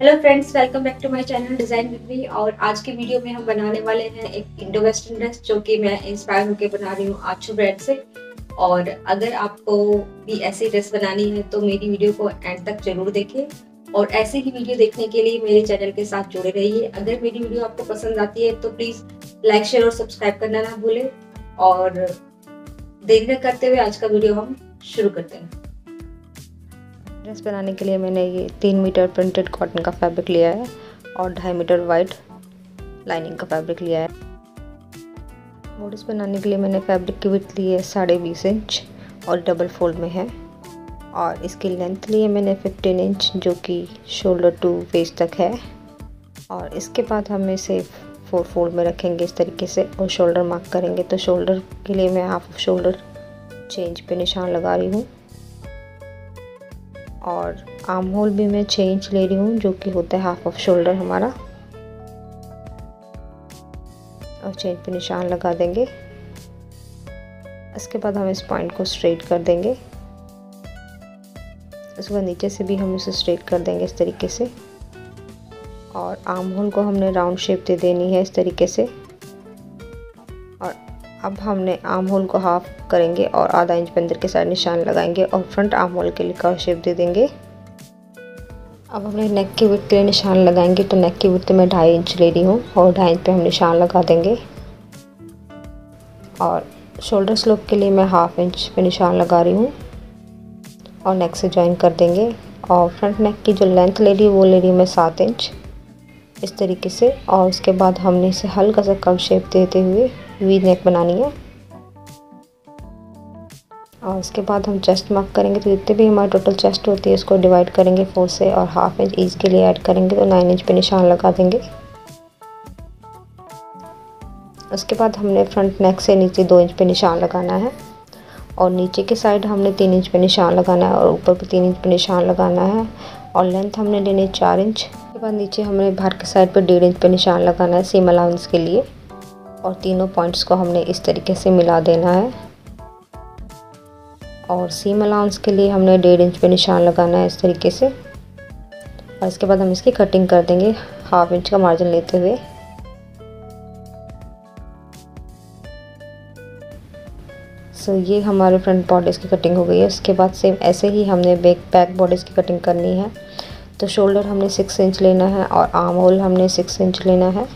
Hello friends, welcome back to my channel design with me. और आज के video में हम बनाने वाले हैं एक इंडो वेस्टर्न ड्रेस जो कि मैं इंस्पायर होकर बना रही हूँ आछू ब्रांड से। और अगर आपको भी ऐसी ड्रेस बनानी है तो मेरी वीडियो को एंड तक जरूर देखें और ऐसी ही वीडियो देखने के लिए मेरे चैनल के साथ जुड़े रहिए। अगर मेरी वीडियो आपको पसंद आती है तो प्लीज़ लाइक, शेयर और सब्सक्राइब करना ना भूलें। और देर न करते हुए आज का वीडियो हम शुरू करते हैं। ड्रेस बनाने के लिए मैंने ये 3 मीटर प्रिंटेड कॉटन का फैब्रिक लिया है और 2.5 मीटर वाइड लाइनिंग का फैब्रिक लिया है। बॉडीज बनाने के लिए मैंने फैब्रिक की विड्थ ली है 20.5 इंच और डबल फोल्ड में है। और इसकी लेंथ ली है मैंने 15 इंच जो कि शोल्डर टू वेस्ट तक है। और इसके बाद हम इसे 4 फोल्ड में रखेंगे इस तरीके से और शोल्डर मार्क करेंगे। तो शोल्डर के लिए मैं हाफ शोल्डर चेंज पे निशान लगा रही हूँ। और आर्म होल भी मैं 6 इंच ले रही हूँ जो कि होता है हाफ ऑफ शोल्डर हमारा। और चेन पे निशान लगा देंगे। इसके बाद हम इस पॉइंट को स्ट्रेट कर देंगे। उसके बाद नीचे से भी हम इसे स्ट्रेट कर देंगे इस तरीके से। और आर्म होल को हमने राउंड शेप दे देनी है इस तरीके से। और अब हमने आर्म होल को हाफ करेंगे और आधा इंच अंदर के साइड निशान लगाएंगे और फ्रंट आर्म होल के लिए कर्व शेप दे देंगे। अब हमने नेक की विड्थ के लिए निशान लगाएंगे। तो नेक की विड्थ में 2.5 इंच ले रही हूँ और 2.5 इंच पे हम निशान लगा देंगे। और शोल्डर स्लोप के लिए मैं हाफ इंच पे निशान लगा रही हूँ और नेक से ज्वाइन कर देंगे। और फ्रंट नेक की जो लेंथ ले रही है वो ले रही हूँ मैं 7 इंच इस तरीके से। और उसके बाद हमने इसे हल्का सा कर्व शेप देते हुए वी नेक बनानी है। और उसके बाद हम चेस्ट मार्क करेंगे। तो जितने भी हमारी टोटल चेस्ट होती है उसको डिवाइड करेंगे 4 से और हाफ इंच ईच के लिए ऐड करेंगे। तो 9 इंच पे निशान लगा देंगे। उसके बाद हमने फ्रंट नेक से नीचे 2 इंच पे निशान लगाना है और नीचे के साइड हमने 3 इंच पे निशान लगाना है और ऊपर पे 3 इंच पे निशान लगाना है। और लेंथ हमने लेने 4 इंच। उसके बाद नीचे हमने बाहर के साइड पर 1.5 इंच पे निशान लगाना है सीम अलाउंस के लिए। और तीनों पॉइंट्स को हमने इस तरीके से मिला देना है। और सीम अलाउंस के लिए हमने 1.5 इंच पे निशान लगाना है इस तरीके से। और इसके बाद हम इसकी कटिंग कर देंगे हाफ इंच का मार्जिन लेते हुए। सो ये हमारे फ्रंट बॉडीज़ की कटिंग हो गई है। उसके बाद सेम ऐसे ही हमने बैक बॉडीज़ की कटिंग करनी है। तो शोल्डर हमने 6 इंच लेना है और आर्म होल हमने 6 इंच लेना है।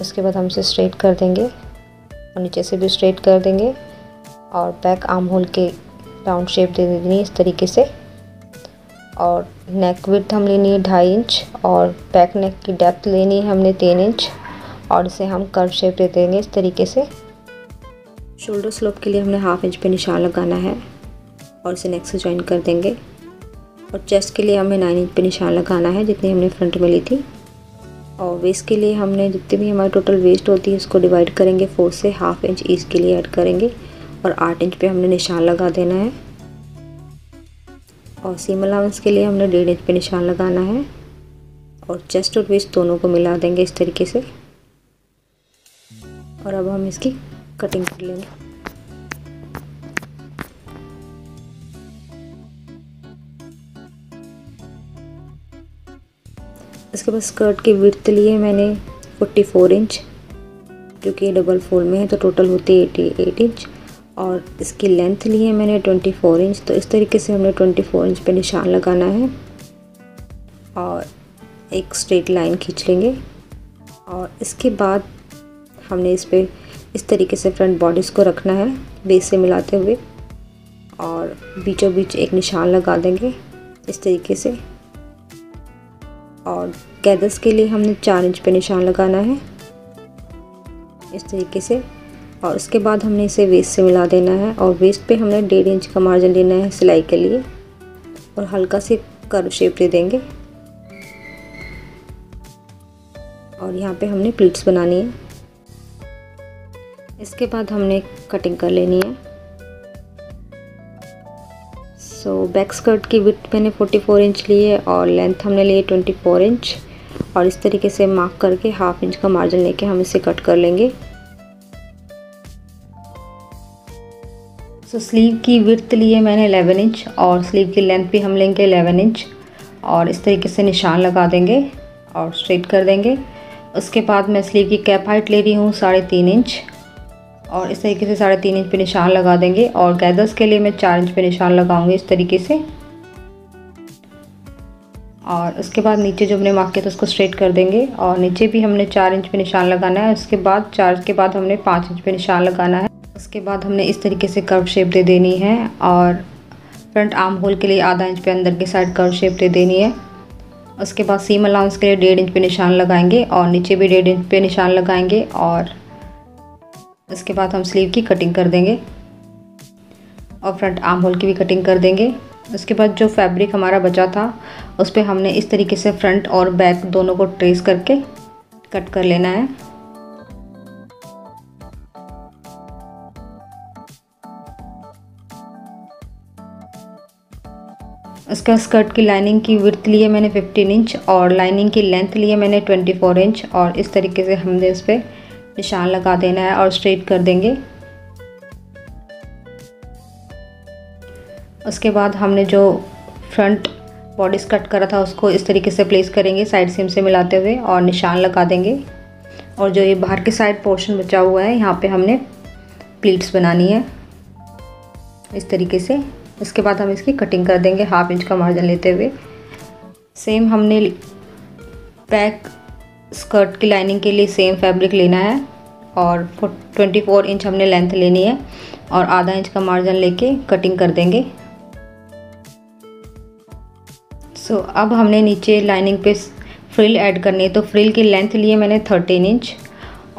उसके बाद हम इसे स्ट्रेट कर देंगे और नीचे से भी स्ट्रेट कर देंगे। और बैक आर्म होल के राउंड शेप दे देनी है इस तरीके से। और नेक विड्थ हम लेनी है 2.5 इंच और बैक नेक की डेप्थ लेनी है हमने 3 इंच। और इसे हम कर्व शेप दे देंगे इस तरीके से। शोल्डर स्लोप के लिए हमने हाफ इंच पे निशान लगाना है और इसे नेक से ज्वाइन कर देंगे। और चेस्ट के लिए हमें 9 इंच पे निशान लगाना है जितनी हमने फ्रंट में ली थी। और वेस्ट के लिए हमने जितनी भी हमारी टोटल वेस्ट होती है उसको डिवाइड करेंगे 4 से हाफ इंच ईच के लिए ऐड करेंगे। और 8 इंच पे हमने निशान लगा देना है। और सीम अलाउंस के लिए हमने 1.5 इंच पे निशान लगाना है और चेस्ट और वेस्ट दोनों को मिला देंगे इस तरीके से। और अब हम इसकी कटिंग कर लेंगे। इसके बाद स्कर्ट की विड्थ लिए मैंने 44 इंच जो कि डबल फोल्ड में है। तो टोटल होती है 88 इंच। और इसकी लेंथ ली है मैंने 24 इंच। तो इस तरीके से हमने 24 इंच पे निशान लगाना है और एक स्ट्रेट लाइन खींच लेंगे। और इसके बाद हमने इस पर इस तरीके से फ्रंट बॉडीज़ को रखना है बेस से मिलाते हुए। और बीचों बीच एक निशान लगा देंगे इस तरीके से। और गैदर्स के लिए हमने 4 इंच पे निशान लगाना है इस तरीके से। और उसके बाद हमने इसे वेस्ट से मिला देना है। और वेस्ट पे हमने 1.5 इंच का मार्जिन लेना है सिलाई के लिए और हल्का से कर्व शेप दे देंगे। और यहाँ पे हमने प्लीट्स बनानी है। इसके बाद हमने कटिंग कर लेनी है। सो बैक स्कर्ट की विड्थ मैंने 44 इंच ली है और लेंथ हमने ली है 24 इंच। और इस तरीके से मार्क करके हाफ इंच का मार्जिन लेके हम इसे कट कर लेंगे। सो स्लीव की विड्थ लिए मैंने 11 इंच और स्लीव की लेंथ भी हम लेंगे 11 इंच और इस तरीके से निशान लगा देंगे और स्ट्रेट कर देंगे। उसके बाद मैं स्लीव की कैप हाइट ले रही हूँ 3.5 इंच और इस तरीके से 3.5 इंच पे निशान लगा देंगे और गैदर्स के लिए मैं 4 इंच पे निशान लगाऊंगी इस तरीके से। और उसके बाद नीचे जो हमने मार्क किया था उसको स्ट्रेट कर देंगे और नीचे भी हमने 4 इंच पे निशान लगाना है। उसके बाद 4 के बाद हमने 5 इंच पे निशान लगाना है। उसके बाद हमने इस तरीके से कर्व शेप दे देनी है और फ्रंट आर्म होल के लिए आधा इंच पे अंदर की साइड कर्व शेप दे देनी है। उसके बाद सीम अलाउंस के लिए 1.5 इंच पे निशान लगाएंगे और नीचे भी 1.5 इंच पे निशान लगाएंगे और इसके बाद हम स्लीव की कटिंग कर देंगे और फ्रंट आर्म होल की भी कटिंग कर देंगे। उसके बाद जो फैब्रिक हमारा बचा था उस पर हमने इस तरीके से फ्रंट और बैक दोनों को ट्रेस करके कट कर लेना है। उसका स्कर्ट की लाइनिंग की विड्थ लिए मैंने 15 इंच और लाइनिंग की लेंथ लिए मैंने 24 इंच और इस तरीके से हमने इस पर निशान लगा देना है और स्ट्रेट कर देंगे। उसके बाद हमने जो फ्रंट बॉडी कट करा था उसको इस तरीके से प्लेस करेंगे साइड सीम से मिलाते हुए और निशान लगा देंगे। और जो ये बाहर के साइड पोर्शन बचा हुआ है यहाँ पे हमने प्लीट्स बनानी है इस तरीके से। इसके बाद हम इसकी कटिंग कर देंगे 1/2 इंच का मार्जिन लेते हुए। सेम हमने बैक स्कर्ट की लाइनिंग के लिए सेम फैब्रिक लेना है और 24 इंच हमने लेंथ लेनी है और आधा इंच का मार्जिन लेके कटिंग कर देंगे। सो अब हमने नीचे लाइनिंग पे फ्रिल ऐड करनी है। तो फ्रिल की लेंथ लिए मैंने 13 इंच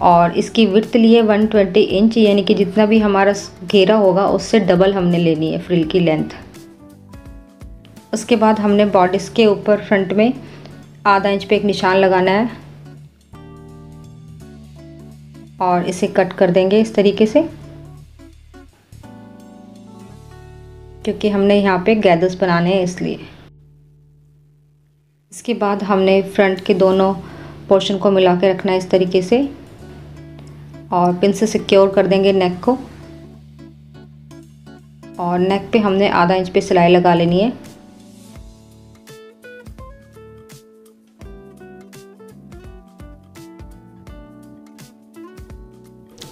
और इसकी विड्थ लिए 120 इंच यानी कि जितना भी हमारा घेरा होगा उससे डबल हमने लेनी है फ्रिल की लेंथ। उसके बाद हमने बॉडीज़ के ऊपर फ्रंट में आधा इंच पे एक निशान लगाना है और इसे कट कर देंगे इस तरीके से क्योंकि हमने यहाँ पे गैदर्स बनाने हैं इसलिए। इसके बाद हमने फ्रंट के दोनों पोर्शन को मिला के रखना है इस तरीके से और पिन से सिक्योर कर देंगे नेक को और नेक पे हमने आधा इंच पे सिलाई लगा लेनी है।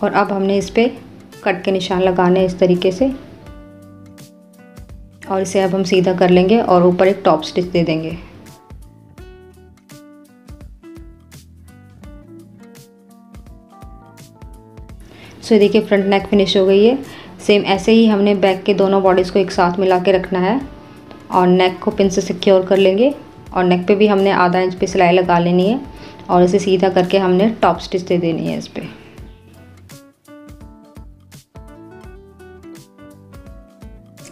और अब हमने इस पे कट के निशान लगाने इस तरीके से और इसे अब हम सीधा कर लेंगे और ऊपर एक टॉप स्टिच दे देंगे। सो देखिए फ्रंट नेक फिनिश हो गई है। सेम ऐसे ही हमने बैक के दोनों बॉडीज़ को एक साथ मिला के रखना है और नेक को पिन से सिक्योर कर लेंगे और नेक पे भी हमने आधा इंच पे सिलाई लगा लेनी है और इसे सीधा करके हमने टॉप स्टिच दे देनी है इस पर।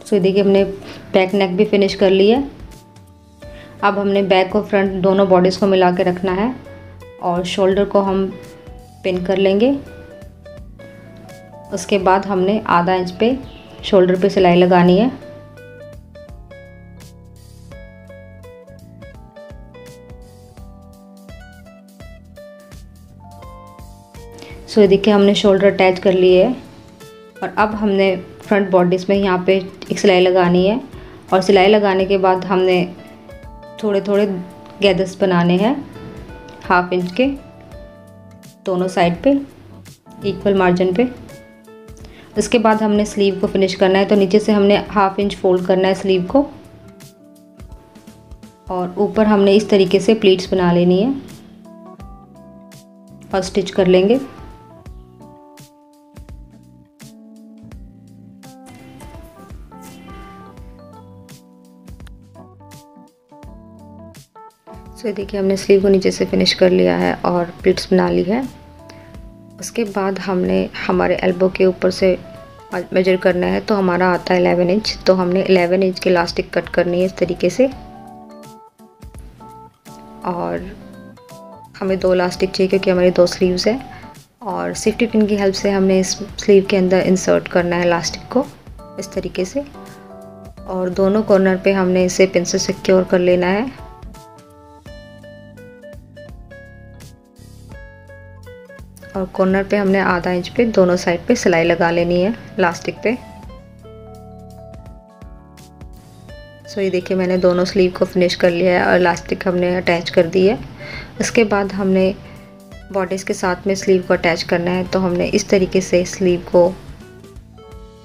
सो देखिए हमने बैक नेक भी फिनिश कर ली है। अब हमने बैक और फ्रंट दोनों बॉडीज़ को मिला के रखना है और शोल्डर को हम पिन कर लेंगे। उसके बाद हमने आधा इंच पे शोल्डर पे सिलाई लगानी है। सो देखिए हमने शोल्डर अटैच कर लिए है और अब हमने फ्रंट बॉडीज़ में यहाँ पे एक सिलाई लगानी है और सिलाई लगाने के बाद हमने थोड़े थोड़े गैदर्स बनाने हैं 1/2 इंच के दोनों साइड पे इक्वल मार्जिन पे। उसके बाद हमने स्लीव को फिनिश करना है तो नीचे से हमने 1/2 इंच फोल्ड करना है स्लीव को और ऊपर हमने इस तरीके से प्लीट्स बना लेनी है और स्टिच कर लेंगे। तो देखिए हमने स्लीव को नीचे से फिनिश कर लिया है और प्लीट्स बना ली है। उसके बाद हमने हमारे एल्बो के ऊपर से मेजर करना है तो हमारा आता है 11 इंच तो हमने 11 इंच की इलास्टिक कट करनी है इस तरीके से और हमें 2 इलास्टिक चाहिए क्योंकि हमारी 2 स्लीव्स हैं और सेफ्टी पिन की हेल्प से हमने इस स्लीव के अंदर इंसर्ट करना है इलास्टिक को इस तरीके से और दोनों कॉर्नर पर हमने इसे पिन से सिक्योर कर लेना है। और कॉर्नर पे हमने आधा इंच पे दोनों साइड पे सिलाई लगा लेनी है इलास्टिक पे। सो ये देखिए मैंने दोनों स्लीव को फिनिश कर लिया है और इलास्टिक हमने अटैच कर दी है। उसके बाद हमने बॉडीज़ के साथ में स्लीव को अटैच करना है, तो हमने इस तरीके से स्लीव को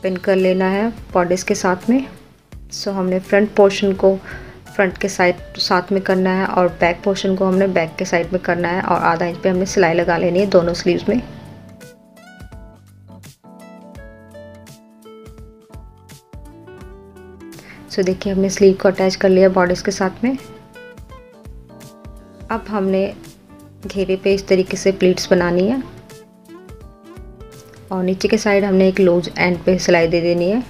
पिन कर लेना है बॉडीज़ के साथ में। सो हमने फ्रंट पोर्शन को फ्रंट के साइड साथ में करना है और बैक पोर्शन को हमने बैक के साइड में करना है, और आधा इंच पे हमने सिलाई लगा लेनी है दोनों स्लीव्स में। सो देखिए हमने स्लीव को अटैच कर लिया बॉडीज़ के साथ में। अब हमने घेरे पे इस तरीके से प्लीट्स बनानी है और नीचे के साइड हमने एक लूज एंड पे सिलाई दे देनी है।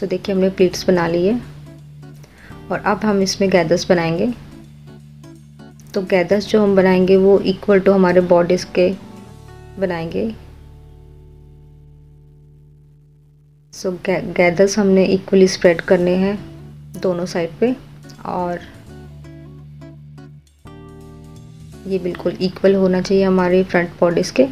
सो देखिए हमने प्लीट्स बना ली है और अब हम इसमें गैदर्स बनाएंगे। तो गैदर्स जो हम बनाएंगे वो इक्वल टू हमारे बॉडीज़ के बनाएंगे। सो गैदर्स हमने इक्वली स्प्रेड करने हैं दोनों साइड पे और ये बिल्कुल इक्वल होना चाहिए हमारे फ्रंट बॉडीज़ के।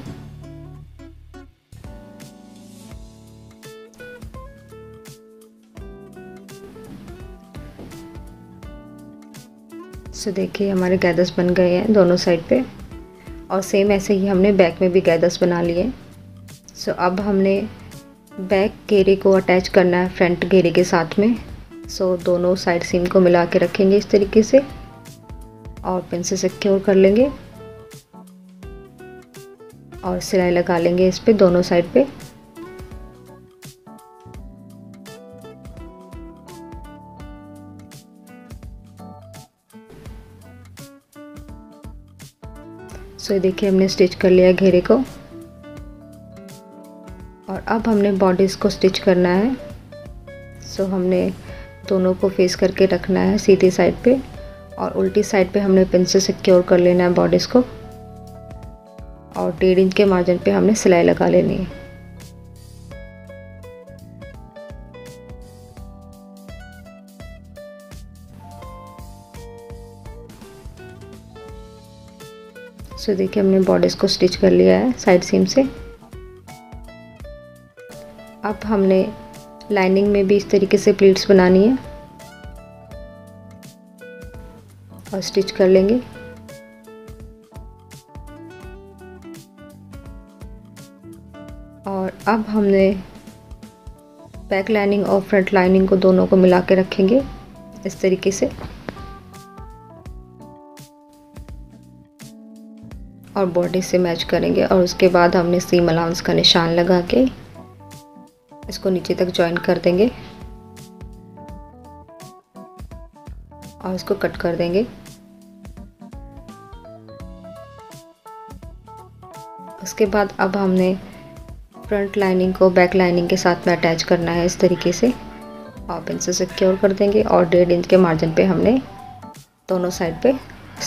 सो देखिए हमारे गैदर्स बन गए हैं दोनों साइड पे और सेम ऐसे ही हमने बैक में भी गैदर्स बना लिए। सो अब हमने बैक घेरे को अटैच करना है फ्रंट घेरे के साथ में। सो दोनों साइड सीम को मिला के रखेंगे इस तरीके से और पिन से सिक्योर कर लेंगे और सिलाई लगा लेंगे इस पे दोनों साइड पे। सो देखिए हमने स्टिच कर लिया घेरे को और अब हमने बॉडीज़ को स्टिच करना है। सो हमने दोनों को फेस करके रखना है सीधी साइड पे और उल्टी साइड पे हमने पिन से सिक्योर कर लेना है बॉडीज़ को और 1.5 इंच के मार्जिन पे हमने सिलाई लगा लेनी है। सो देखिए हमने बॉडीज़ को स्टिच कर लिया है साइड सीम से। अब हमने लाइनिंग में भी इस तरीके से प्लीट्स बनानी है और स्टिच कर लेंगे। और अब हमने बैक लाइनिंग और फ्रंट लाइनिंग को दोनों को मिला के रखेंगे इस तरीके से और बॉडी से मैच करेंगे और उसके बाद हमने सीम अलाउंस का निशान लगा के इसको नीचे तक जॉइन कर देंगे और इसको कट कर देंगे। उसके बाद अब हमने फ्रंट लाइनिंग को बैक लाइनिंग के साथ में अटैच करना है इस तरीके से और पिन से सिक्योर कर देंगे और 1.5 इंच के मार्जिन पे हमने दोनों साइड पे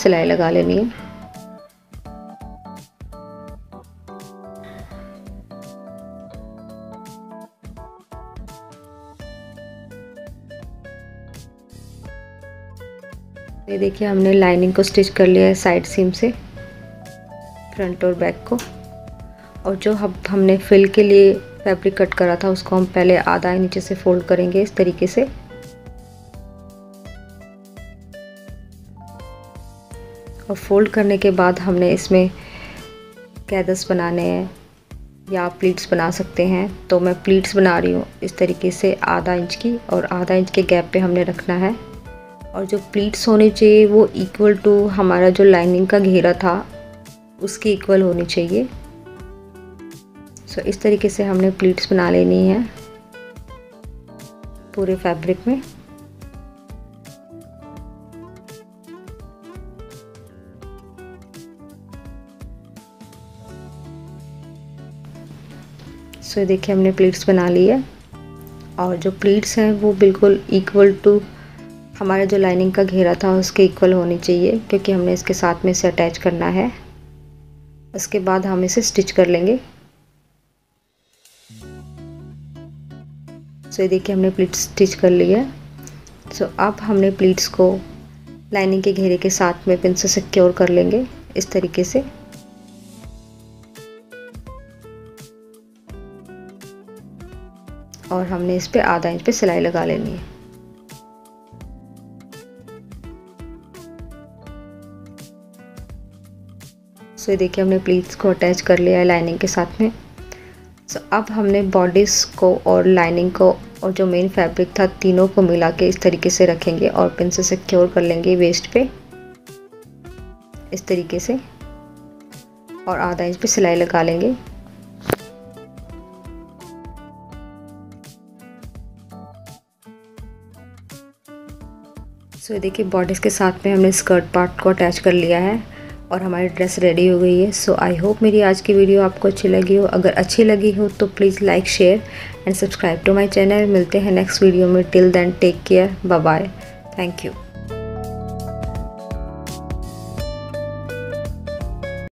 सिलाई लगा लेनी है। ये देखिए हमने लाइनिंग को स्टिच कर लिया है साइड सीम से फ्रंट और बैक को। और जो हमने फिल के लिए फैब्रिक कट करा था उसको हम पहले आधा नीचे से फोल्ड करेंगे इस तरीके से। और फोल्ड करने के बाद हमने इसमें गैदर्स बनाने हैं या प्लीट्स बना सकते हैं। तो मैं प्लीट्स बना रही हूँ इस तरीके से आधा इंच की और आधा इंच के गैप पे हमने रखना है। और जो प्लीट्स होने चाहिए वो इक्वल टू हमारा जो लाइनिंग का घेरा था उसकी इक्वल होनी चाहिए। सो इस तरीके से हमने प्लीट्स बना लेनी है पूरे फैब्रिक में। सो देखिए हमने प्लीट्स बना ली है और जो प्लीट्स हैं वो बिल्कुल इक्वल टू हमारा जो लाइनिंग का घेरा था उसके इक्वल होनी चाहिए क्योंकि हमने इसके साथ में इसे अटैच करना है। उसके बाद हम इसे स्टिच कर लेंगे। सो ये देखिए हमने प्लीट्स स्टिच कर ली है। सो अब हमने प्लीट्स को लाइनिंग के घेरे के साथ में पिन से सिक्योर कर लेंगे इस तरीके से। और हमने इस पर आधा इंच पे सिलाई लगा लेनी है। सो देखिए हमने प्लीट्स को अटैच कर लिया है लाइनिंग के साथ में। सो अब हमने बॉडीज़ को और लाइनिंग को और जो मेन फैब्रिक था तीनों को मिला के इस तरीके से रखेंगे और पिन से सिक्योर कर लेंगे वेस्ट पे इस तरीके से और आधा इंच पे सिलाई लगा लेंगे। सो देखिए बॉडीज़ के साथ में हमने स्कर्ट पार्ट को अटैच कर लिया है और हमारी ड्रेस रेडी हो गई है। सो आई होप मेरी आज की वीडियो आपको अच्छी लगी हो। अगर अच्छी लगी हो तो please like share and subscribe to my channel. मिलते हैं नेक्स्ट वीडियो में। Till then take care, bye bye, thank you.